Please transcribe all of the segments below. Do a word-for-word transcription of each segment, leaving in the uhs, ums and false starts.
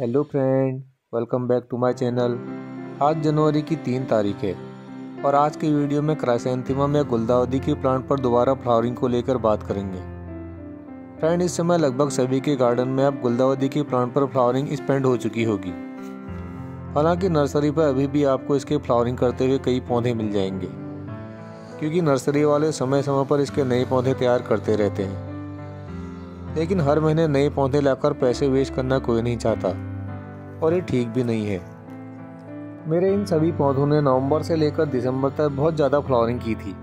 Hello friend, welcome back to my channel. आज जनवरी की तीन तारीख है और आज की वीडियो में क्राइसेंथेमम या गुलदाउदी के प्लांट पर दोबारा फ्लावरिंग को लेकर बात करेंगे। फ्रेंड, इस समय लगभग सभी के गार्डन में अब गुलदाउदी के प्लांट पर फ्लावरिंग स्पेंड हो चुकी होगी। हालांकि नर्सरी पर अभी भी आपको इसके फ्लावरिंग करते हुए कई पौधे मिल जाएंगे, क्योंकि नर्सरी वाले समय समय पर इसके नए पौधे तैयार करते रहते हैं। लेकिन हर महीने नए पौधे लाकर पैसे वेस्ट करना कोई नहीं चाहता और ये ठीक भी नहीं है। मेरे इन सभी पौधों ने नवंबर से लेकर दिसंबर तक बहुत ज़्यादा फ्लावरिंग की थी,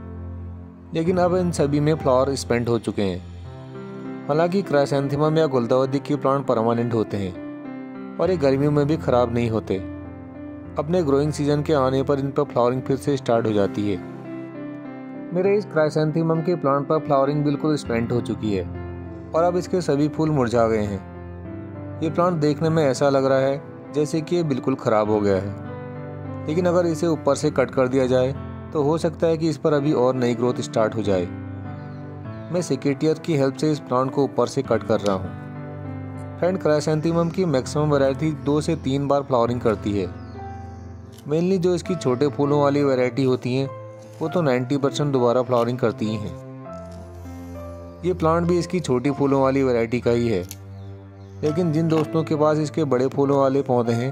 लेकिन अब इन सभी में फ्लावर स्पेंड हो चुके हैं। हालांकि क्राइसेंथेमम या गुलदाउदी के प्लांट परमानेंट होते हैं और ये गर्मियों में भी ख़राब नहीं होते। अपने ग्रोइंग सीजन के आने पर इन पर फ्लावरिंग फिर से स्टार्ट हो जाती है। मेरे इस क्राइसेंथेमम के प्लांट पर फ्लावरिंग बिल्कुल स्पेंड हो चुकी है और अब इसके सभी फूल मुरझा गए हैं। ये प्लांट देखने में ऐसा लग रहा है जैसे कि ये बिल्कुल ख़राब हो गया है, लेकिन अगर इसे ऊपर से कट कर दिया जाए तो हो सकता है कि इस पर अभी और नई ग्रोथ स्टार्ट हो जाए। मैं सेक्रेटियर की हेल्प से इस प्लांट को ऊपर से कट कर रहा हूँ। फ्रेंड, क्राइसेंथेमम की मैक्सिमम वैरायटी दो से तीन बार फ्लावरिंग करती है। मेनली जो इसकी छोटे फूलों वाली वैरायटी होती हैं वो तो नाइन्टी परसेंट दोबारा फ्लावरिंग करती ही हैं। ये प्लांट भी इसकी छोटी फूलों वाली वैरायटी का ही है, लेकिन जिन दोस्तों के पास इसके बड़े फूलों वाले पौधे हैं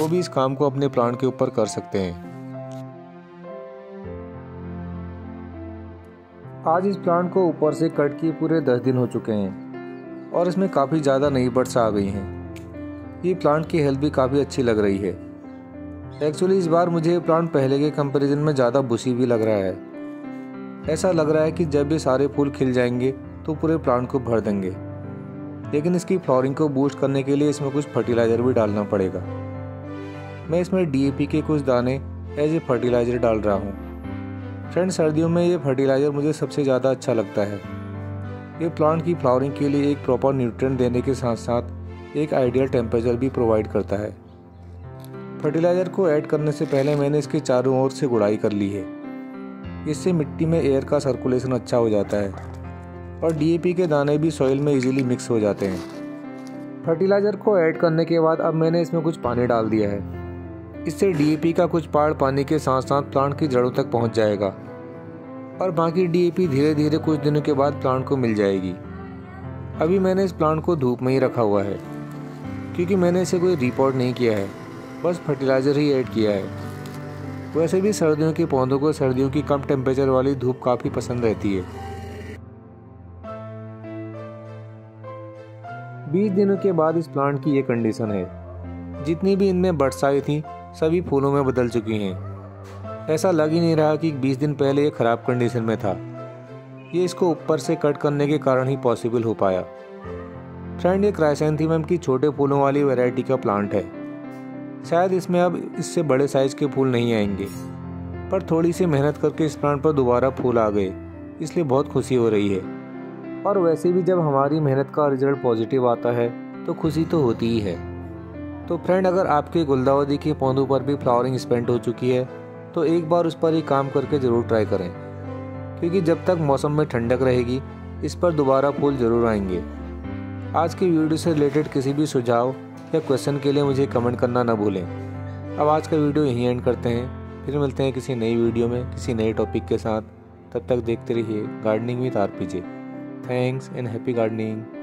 वो भी इस काम को अपने प्लांट के ऊपर कर सकते हैं। आज इस प्लांट को ऊपर से कट किए पूरे दस दिन हो चुके हैं और इसमें काफ़ी ज़्यादा नई बड्स आ गई हैं। ये प्लांट की हेल्थ भी काफ़ी अच्छी लग रही है। एक्चुअली इस बार मुझे ये प्लांट पहले के कंपेरिजन में ज़्यादा बुशी भी लग रहा है। ऐसा लग रहा है कि जब ये सारे फूल खिल जाएंगे तो पूरे प्लांट को भर देंगे, लेकिन इसकी फ्लावरिंग को बूस्ट करने के लिए इसमें कुछ फर्टिलाइज़र भी डालना पड़ेगा। मैं इसमें डी ए पी के कुछ दाने एज ए फर्टिलाइज़र डाल रहा हूँ। फ्रेंड, सर्दियों में ये फर्टिलाइज़र मुझे सबसे ज़्यादा अच्छा लगता है। ये प्लांट की फ्लावरिंग के लिए एक प्रॉपर न्यूट्रिएंट देने के साथ साथ एक आइडियल टेम्परेचर भी प्रोवाइड करता है। फर्टिलाइज़र को ऐड करने से पहले मैंने इसके चारों ओर से गुड़ाई कर ली है। इससे मिट्टी में एयर का सर्कुलेशन अच्छा हो जाता है और डी ए पी के दाने भी सॉइल में इजीली मिक्स हो जाते हैं। फर्टिलाइज़र को ऐड करने के बाद अब मैंने इसमें कुछ पानी डाल दिया है। इससे डी ए पी का कुछ पार्ट पानी के साथ साथ प्लांट की जड़ों तक पहुंच जाएगा और बाकी डी ए पी धीरे धीरे कुछ दिनों के बाद प्लांट को मिल जाएगी। अभी मैंने इस प्लांट को धूप में ही रखा हुआ है, क्योंकि मैंने इसे कोई रिपोर्ट नहीं किया है, बस फर्टिलाइज़र ही ऐड किया है। वैसे भी सर्दियों के पौधों को सर्दियों की कम टेम्परेचर वाली धूप काफ़ी पसंद रहती है। बीस दिनों के बाद इस प्लांट की ये कंडीशन है। जितनी भी इनमें बड्स आई थी सभी फूलों में बदल चुकी हैं। ऐसा लग ही नहीं रहा कि बीस दिन पहले ये ख़राब कंडीशन में था। ये इसको ऊपर से कट करने के कारण ही पॉसिबल हो पाया। फ्रेंड, ये क्राइसेंथेमम की छोटे फूलों वाली वैरायटी का प्लांट है। शायद इसमें अब इससे बड़े साइज़ के फूल नहीं आएंगे, पर थोड़ी सी मेहनत करके इस प्लांट पर दोबारा फूल आ गए, इसलिए बहुत खुशी हो रही है। और वैसे भी जब हमारी मेहनत का रिजल्ट पॉजिटिव आता है तो खुशी तो होती ही है। तो फ्रेंड, अगर आपके गुलदाउदी के पौधों पर भी फ्लावरिंग स्पेंड हो चुकी है तो एक बार उस पर ही काम करके ज़रूर ट्राई करें, क्योंकि जब तक मौसम में ठंडक रहेगी इस पर दोबारा फूल ज़रूर आएंगे। आज की वीडियो से रिलेटेड किसी भी सुझाव या क्वेश्चन के लिए मुझे कमेंट करना ना भूलें। अब आज का वीडियो यहीं एंड करते हैं, फिर मिलते हैं किसी नई वीडियो में किसी नए टॉपिक के साथ। तब तक देखते रहिए gardening with R P J. Thanks and happy gardening.